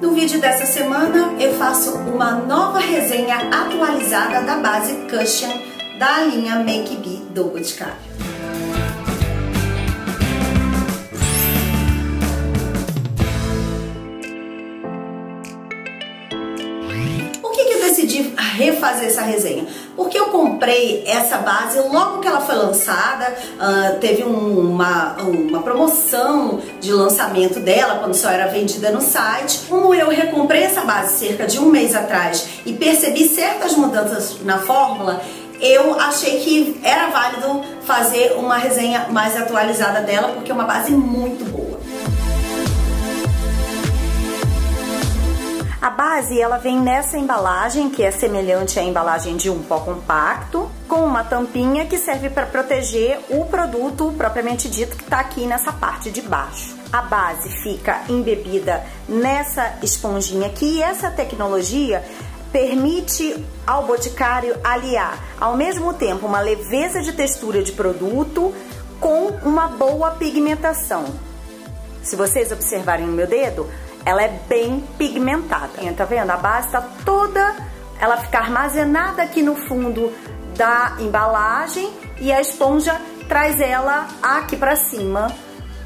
No vídeo dessa semana eu faço uma nova resenha atualizada da base Cushion da linha Make B do Boticário. Por que eu decidi refazer essa resenha? Porque eu comprei essa base logo que ela foi lançada, teve uma promoção de lançamento dela, quando só era vendida no site. Como eu recomprei essa base cerca de um mês atrás e percebi certas mudanças na fórmula, eu achei que era válido fazer uma resenha mais atualizada dela, porque é uma base muito boa. A base ela vem nessa embalagem, que é semelhante à embalagem de um pó compacto, com uma tampinha que serve para proteger o produto propriamente dito, que está aqui nessa parte de baixo. A base fica embebida nessa esponjinha aqui, e essa tecnologia permite ao boticário aliar, ao mesmo tempo, uma leveza de textura de produto com uma boa pigmentação. Se vocês observarem no meu dedo, ela é bem pigmentada. Tá vendo? A base tá toda, ela fica armazenada aqui no fundo da embalagem e a esponja traz ela aqui para cima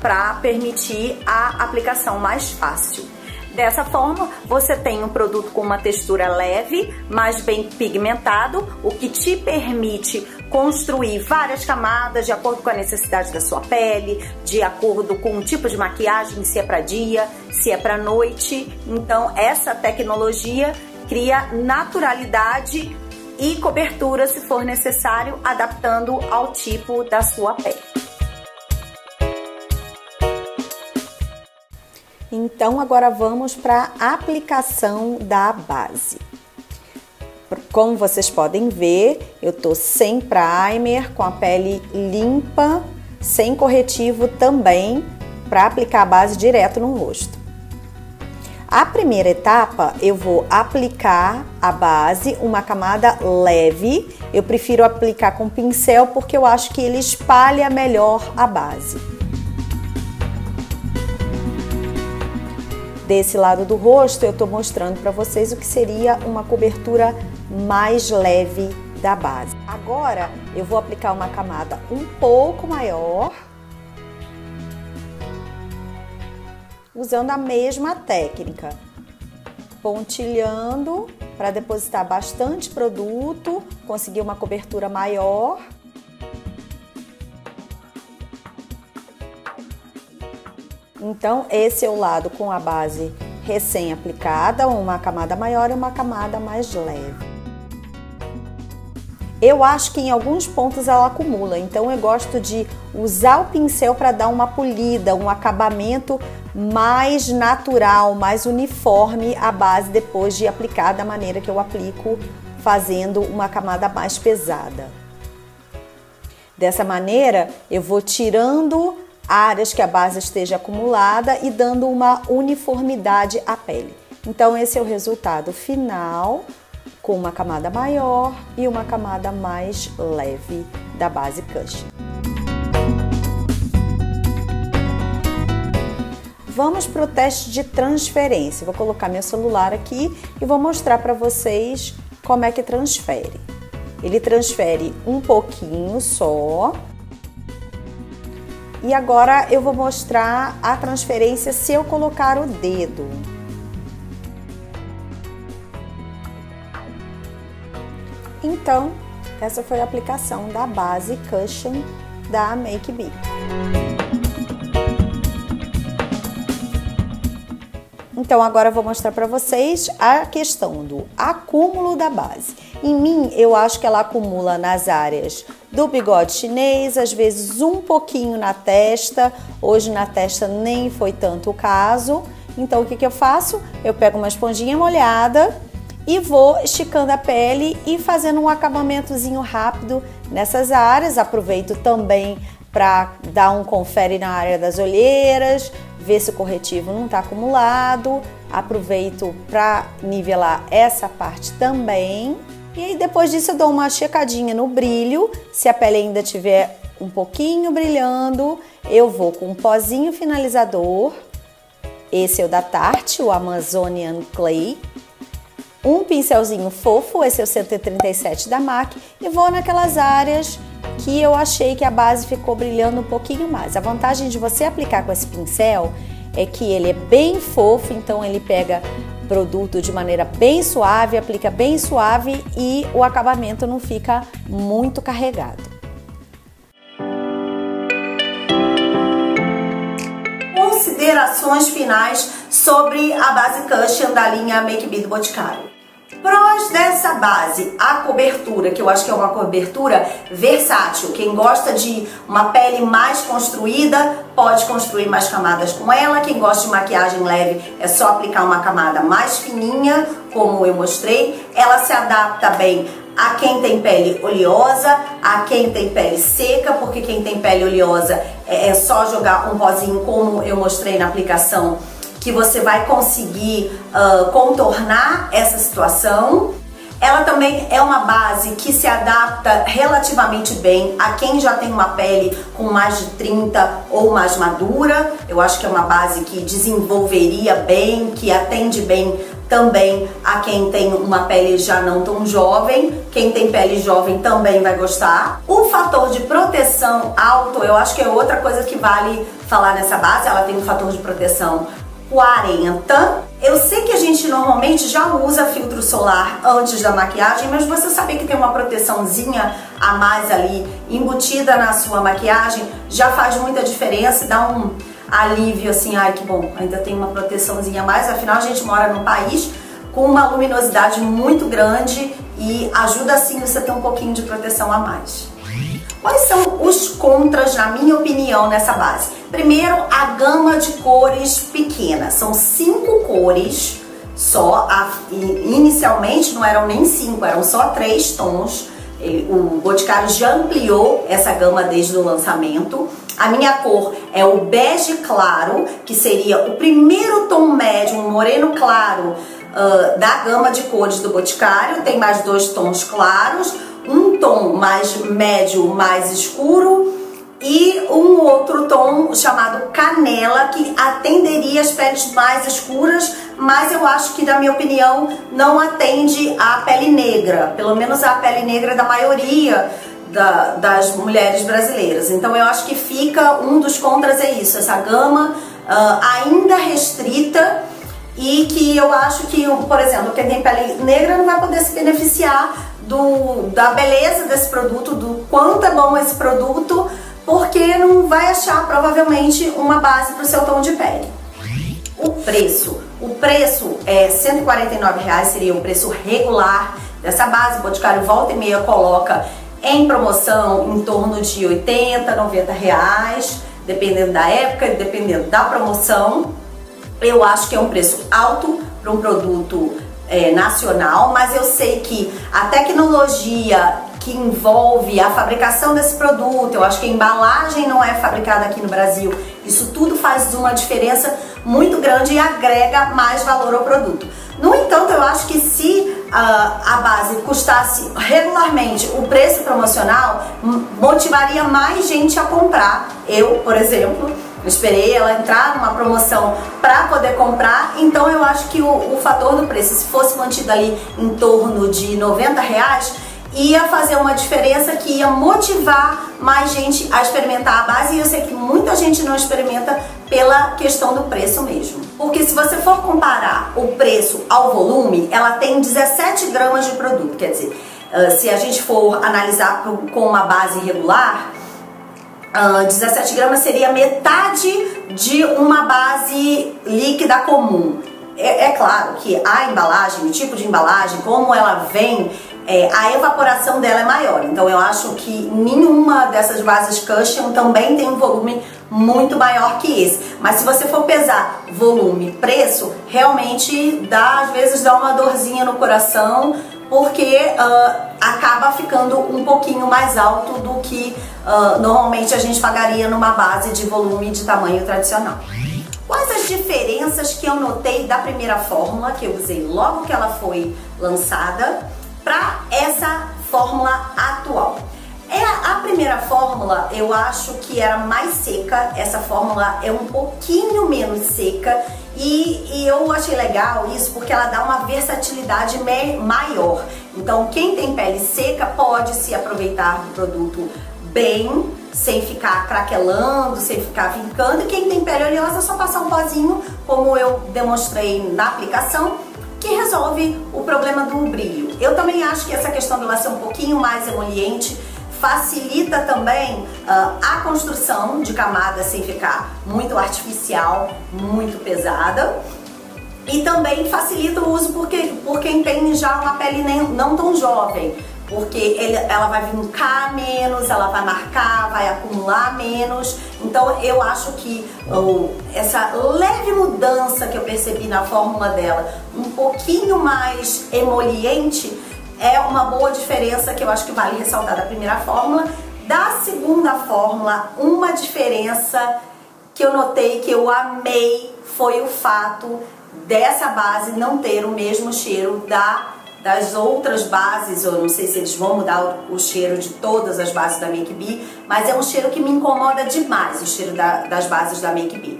para permitir a aplicação mais fácil. Dessa forma, você tem um produto com uma textura leve, mas bem pigmentado, o que te permite construir várias camadas de acordo com a necessidade da sua pele, de acordo com o tipo de maquiagem, se é para dia, se é para noite. Então, essa tecnologia cria naturalidade e cobertura, se for necessário, adaptando ao tipo da sua pele. Então, agora vamos para a aplicação da base. Como vocês podem ver, eu tô sem primer, com a pele limpa, sem corretivo também, para aplicar a base direto no rosto. A primeira etapa, eu vou aplicar a base, uma camada leve. Eu prefiro aplicar com pincel porque eu acho que ele espalha melhor a base. Desse lado do rosto, eu tô mostrando para vocês o que seria uma cobertura mais leve da base. Agora, eu vou aplicar uma camada um pouco maior, usando a mesma técnica, pontilhando para depositar bastante produto, conseguir uma cobertura maior. Então, esse é o lado com a base recém-aplicada, uma camada maior e uma camada mais leve. Eu acho que em alguns pontos ela acumula, então eu gosto de usar o pincel para dar uma polida, um acabamento mais natural, mais uniforme à base depois de aplicar da maneira que eu aplico, fazendo uma camada mais pesada. Dessa maneira, eu vou tirando áreas que a base esteja acumulada e dando uma uniformidade à pele. Então esse é o resultado final, com uma camada maior e uma camada mais leve da base Cushion. Vamos para o teste de transferência. Vou colocar meu celular aqui e vou mostrar para vocês como é que transfere. Ele transfere um pouquinho só. E agora eu vou mostrar a transferência se eu colocar o dedo. Então, essa foi a aplicação da base Cushion da Make B. Então, agora eu vou mostrar para vocês a questão do acúmulo da base. Em mim, eu acho que ela acumula nas áreas do bigode chinês, às vezes um pouquinho na testa. Hoje na testa nem foi tanto o caso. Então o que eu faço? Eu pego uma esponjinha molhada e vou esticando a pele e fazendo um acabamentozinho rápido nessas áreas. Aproveito também para dar um confere na área das olheiras, ver se o corretivo não está acumulado. Aproveito para nivelar essa parte também. E aí depois disso eu dou uma checadinha no brilho, se a pele ainda tiver um pouquinho brilhando, eu vou com um pozinho finalizador Esse é o da Tarte, o Amazonian Clay. Um pincelzinho fofo, esse é o 137 da MAC. E vou naquelas áreas que eu achei que a base ficou brilhando um pouquinho mais. A vantagem de você aplicar com esse pincel é que ele é bem fofo, então ele pega produto de maneira bem suave, aplica bem suave e o acabamento não fica muito carregado. Considerações finais sobre a base Cushion da linha Make B do Boticário. Prós dessa base: a cobertura, que eu acho que é uma cobertura versátil. Quem gosta de uma pele mais construída pode construir mais camadas com ela. Quem gosta de maquiagem leve é só aplicar uma camada mais fininha, como eu mostrei. Ela se adapta bem a quem tem pele oleosa, a quem tem pele seca, porque quem tem pele oleosa é só jogar um pozinho, como eu mostrei na aplicação, que você vai conseguir contornar essa situação. Ela também é uma base que se adapta relativamente bem a quem já tem uma pele com mais de 30 ou mais madura. Eu acho que é uma base que desenvolveria bem, que atende bem também a quem tem uma pele já não tão jovem. Quem tem pele jovem também vai gostar. O fator de proteção alto, eu acho que é outra coisa que vale falar nessa base. Ela tem um fator de proteção 40. Eu sei que a gente normalmente já usa filtro solar antes da maquiagem, mas você saber que tem uma proteçãozinha a mais ali embutida na sua maquiagem já faz muita diferença, dá um alívio assim, ai que bom, ainda tem uma proteçãozinha a mais, afinal a gente mora num país com uma luminosidade muito grande e ajuda assim você ter um pouquinho de proteção a mais. Quais são os contras, na minha opinião, nessa base? Primeiro, a gama de cores pequena. São 5 cores só. Inicialmente não eram nem 5, eram só 3 tons. O Boticário já ampliou essa gama desde o lançamento. A minha cor é o bege claro, que seria o primeiro tom médio, um moreno claro da gama de cores do Boticário. Tem mais 2 tons claros, um tom mais médio, mais escuro, e um outro tom chamado canela, que atenderia as peles mais escuras, mas eu acho que, na minha opinião, não atende à pele negra, pelo menos à pele negra da maioria das mulheres brasileiras. Então eu acho que fica, um dos contras é isso, essa gama ainda restrita, e que eu acho que, por exemplo, quem tem pele negra não vai poder se beneficiar da beleza desse produto, do quanto é bom esse produto, porque não vai achar provavelmente uma base para o seu tom de pele. O preço é R$149,00, seria o preço regular dessa base. O Boticário volta e meia coloca em promoção em torno de R$80, R$90, dependendo da época, dependendo da promoção. Eu acho que é um preço alto para um produto nacional, mas eu sei que a tecnologia que envolve a fabricação desse produto, eu acho que a embalagem não é fabricada aqui no Brasil, isso tudo faz uma diferença muito grande e agrega mais valor ao produto. No entanto, eu acho que se a base custasse regularmente o preço promocional, motivaria mais gente a comprar. Eu, por exemplo, esperei ela entrar numa promoção para poder comprar, então eu acho que o fator do preço, se fosse mantido ali em torno de R$90, ia fazer uma diferença que ia motivar mais gente a experimentar a base, e eu sei que muita gente não experimenta pela questão do preço mesmo. Porque se você for comparar o preço ao volume, ela tem 17 gramas de produto, quer dizer, se a gente for analisar com uma base regular, 17 gramas seria metade de uma base líquida comum. É claro que a embalagem, o tipo de embalagem, como ela vem, a evaporação dela é maior. Então eu acho que nenhuma dessas bases Cushion também tem um volume muito maior que esse. Mas se você for pesar volume e preço, realmente dá, às vezes dá uma dorzinha no coração, porque acaba ficando um pouquinho mais alto do que normalmente a gente pagaria numa base de volume de tamanho tradicional. Quais as diferenças que eu notei da primeira fórmula, que eu usei logo que ela foi lançada, para essa fórmula atual? A primeira fórmula eu acho que era mais seca, essa fórmula é um pouquinho menos seca e eu achei legal isso porque ela dá uma versatilidade maior. Então quem tem pele seca pode se aproveitar do produto bem, sem ficar craquelando, sem ficar vincando, e quem tem pele oleosa é só passar um pozinho, como eu demonstrei na aplicação, que resolve o problema do brilho. Eu também acho que essa questão dela ser um pouquinho mais emoliente facilita também a construção de camadas sem ficar muito artificial, muito pesada. E também facilita o uso por quem tem já uma pele não tão jovem, porque ela vai vincar menos, ela vai marcar, vai acumular menos. Então eu acho que essa leve mudança que eu percebi na fórmula dela, um pouquinho mais emoliente, é uma boa diferença que eu acho que vale ressaltar da primeira fórmula. Da segunda fórmula, uma diferença que eu notei, que eu amei, foi o fato dessa base não ter o mesmo cheiro das outras bases. Eu não sei se eles vão mudar o cheiro de todas as bases da Make B, mas é um cheiro que me incomoda demais, o cheiro das bases da Make B.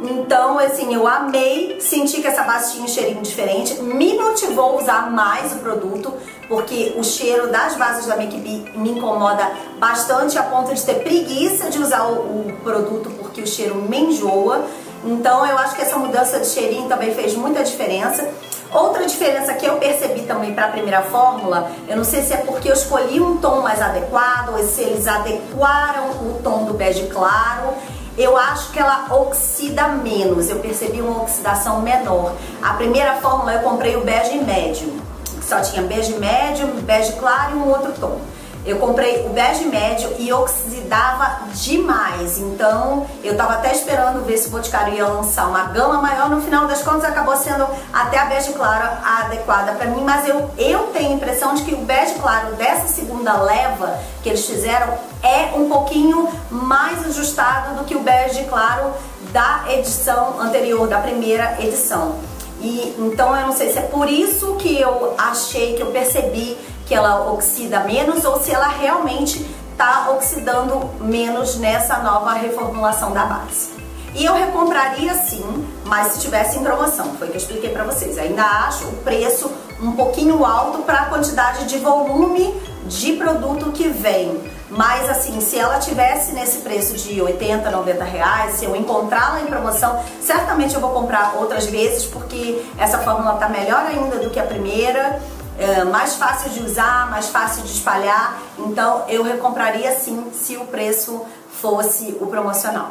Então, assim, eu amei, senti que essa base tinha um cheirinho diferente, me motivou a usar mais o produto, porque o cheiro das bases da Make B me incomoda bastante, a ponto de ter preguiça de usar o produto, porque o cheiro me enjoa. Então eu acho que essa mudança de cheirinho também fez muita diferença. Outra diferença que eu percebi também para a primeira fórmula, eu não sei se é porque eu escolhi um tom mais adequado ou se eles adequaram o tom do bege claro, eu acho que ela oxida menos, eu percebi uma oxidação menor. A primeira fórmula eu comprei o bege médio, que só tinha bege médio, bege claro e um outro tom. Eu comprei o bege médio e oxidava demais, então eu tava até esperando ver se o Boticário ia lançar uma gama maior. No final das contas acabou sendo até a bege clara adequada pra mim, mas eu tenho a impressão de que o bege claro dessa segunda leva que eles fizeram é um pouquinho mais ajustado do que o bege claro da edição anterior, da primeira edição. E então eu não sei se é por isso que eu achei, que eu percebi que ela oxida menos, ou se ela realmente tá oxidando menos nessa nova reformulação da base. E eu recompraria sim, mas se tivesse em promoção, foi o que eu expliquei pra vocês. Ainda acho o preço um pouquinho alto para a quantidade de volume de produto que vem. Mas assim, se ela tivesse nesse preço de 80, 90 reais, se eu encontrá-la em promoção, certamente eu vou comprar outras vezes, porque essa fórmula tá melhor ainda do que a primeira. É mais fácil de usar, mais fácil de espalhar, então eu recompraria sim se o preço fosse o promocional.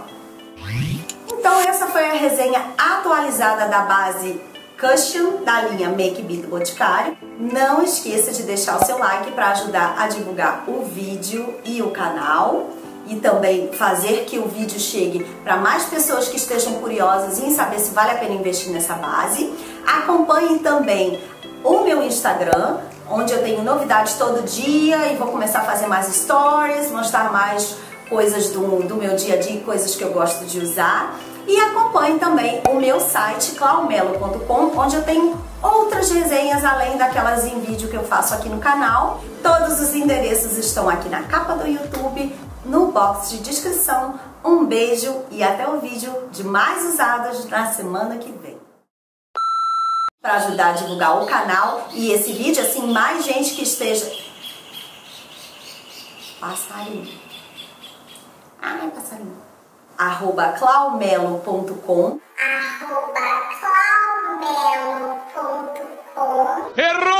Então essa foi a resenha atualizada da base Cushion da linha Make B do Boticário. Não esqueça de deixar o seu like para ajudar a divulgar o vídeo e o canal, e também fazer que o vídeo chegue para mais pessoas que estejam curiosas em saber se vale a pena investir nessa base. Acompanhe também o meu Instagram, onde eu tenho novidades todo dia e vou começar a fazer mais stories, mostrar mais coisas do meu dia a dia, coisas que eu gosto de usar. E acompanhe também o meu site claumelo.com, onde eu tenho outras resenhas além daquelas em vídeo que eu faço aqui no canal. Todos os endereços estão aqui na capa do YouTube, no box de descrição. Um beijo e até o vídeo de mais usadas na semana que vem. Para ajudar a divulgar o canal e esse vídeo, assim, mais gente que esteja... Passarinho. Ai, passarinho. @claumelo.com. @claumelo.com. Errou!